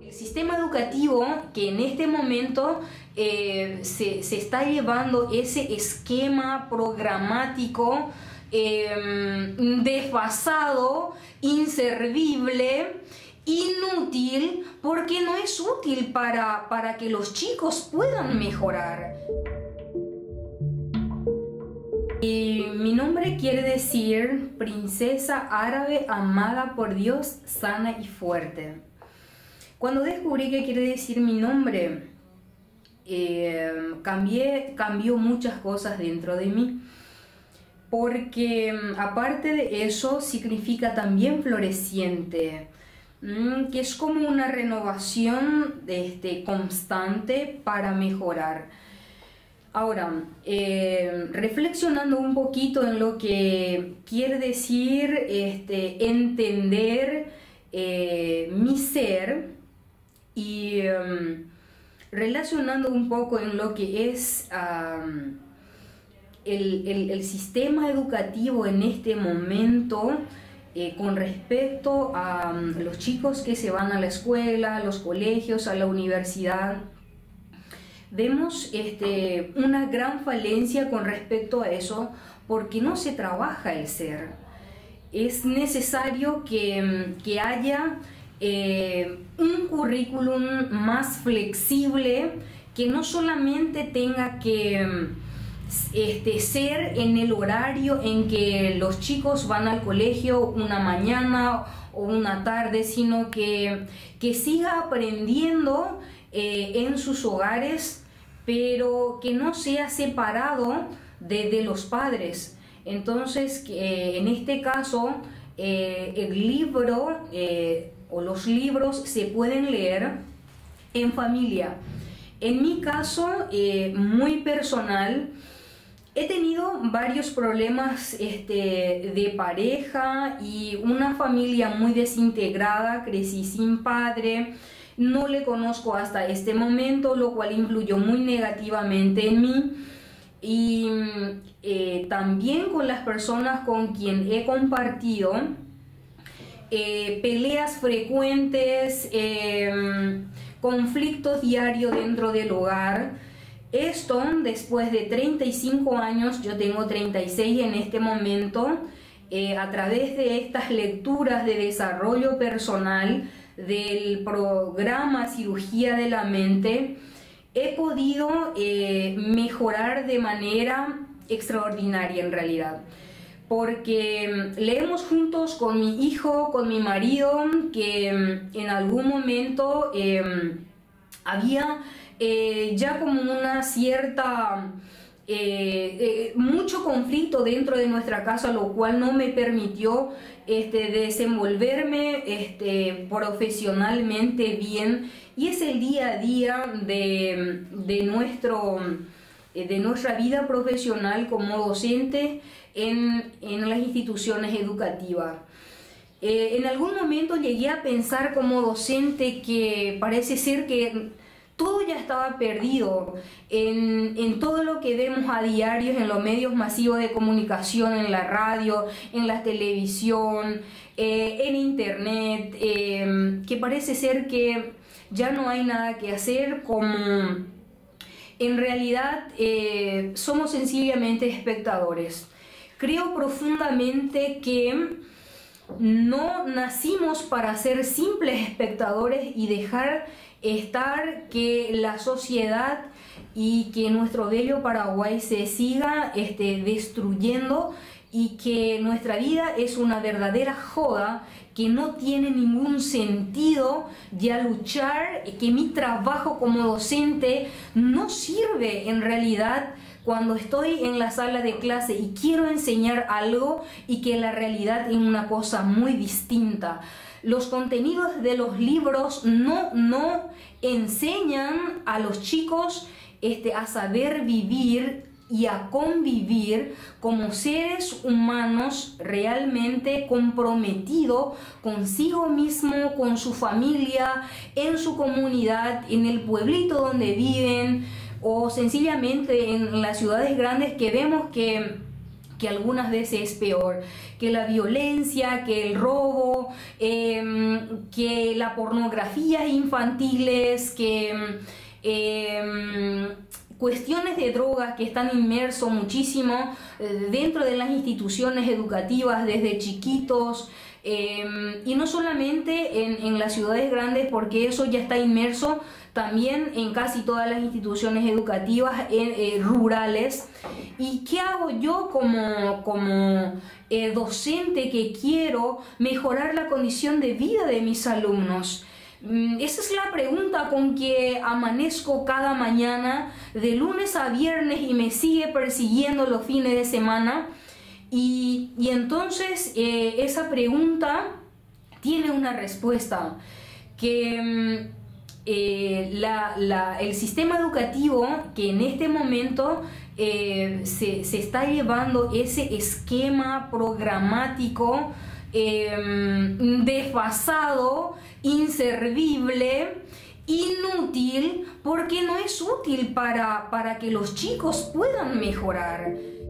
El sistema educativo que en este momento se está llevando ese esquema programático desfasado, inservible, inútil, porque no es útil para que los chicos puedan mejorar. Y mi nombre quiere decir princesa árabe amada por Dios, sana y fuerte. Cuando descubrí qué quiere decir mi nombre, cambió muchas cosas dentro de mí, porque aparte de eso significa también floreciente, que es como una renovación constante para mejorar. Ahora, reflexionando un poquito en lo que quiere decir entender mi ser y relacionando un poco en lo que es el sistema educativo en este momento, con respecto a los chicos que se van a la escuela, a los colegios, a la universidad, vemos una gran falencia con respecto a eso, porque no se trabaja el ser. Es necesario que haya un currículum más flexible, que no solamente tenga que ser en el horario en que los chicos van al colegio, una mañana o una tarde, sino que siga aprendiendo en sus hogares, pero que no sea separado de los padres. Entonces, en este caso, el libro o los libros se pueden leer en familia. En mi caso, muy personal, he tenido varios problemas de pareja y una familia muy desintegrada. Crecí sin padre, no le conozco hasta este momento, lo cual influyó muy negativamente en mí. Y también con las personas con quien he compartido peleas frecuentes, conflictos diarios dentro del hogar. Esto después de 35 años, yo tengo 36 en este momento, a través de estas lecturas de desarrollo personal del programa Cirugía de la Mente, he podido mejorar de manera extraordinaria en realidad. Porque leemos juntos con mi hijo, con mi marido, que en algún momento había ya como una cierta mucho conflicto dentro de nuestra casa, lo cual no me permitió desenvolverme profesionalmente bien, y es el día a día de nuestra vida profesional como docente en las instituciones educativas. En algún momento llegué a pensar como docente que parece ser que todo ya estaba perdido en todo lo que vemos a diario en los medios masivos de comunicación, en la radio, en la televisión, en internet, que parece ser que ya no hay nada que hacer, como en realidad somos sencillamente espectadores. Creo profundamente que no nacimos para ser simples espectadores y dejar estar que la sociedad y que nuestro bello Paraguay se siga destruyendo, y que nuestra vida es una verdadera joda que no tiene ningún sentido ya luchar, que mi trabajo como docente no sirve en realidad cuando estoy en la sala de clase y quiero enseñar algo y que la realidad es una cosa muy distinta. Los contenidos de los libros no enseñan a los chicos a saber vivir y a convivir como seres humanos realmente comprometidos consigo mismo, con su familia, en su comunidad, en el pueblito donde viven, o sencillamente en las ciudades grandes que vemos que algunas veces es peor, que la violencia, que el robo, que la pornografía infantiles, que cuestiones de drogas que están inmersos muchísimo dentro de las instituciones educativas desde chiquitos, y no solamente en las ciudades grandes, porque eso ya está inmerso también en casi todas las instituciones educativas rurales. ¿Y qué hago yo como docente que quiero mejorar la condición de vida de mis alumnos? Esa es la pregunta con que amanezco cada mañana, de lunes a viernes, y me sigue persiguiendo los fines de semana. Y entonces esa pregunta tiene una respuesta, que el sistema educativo que en este momento se está llevando ese esquema programático desfasado, inservible, inútil, porque no es útil para que los chicos puedan mejorar.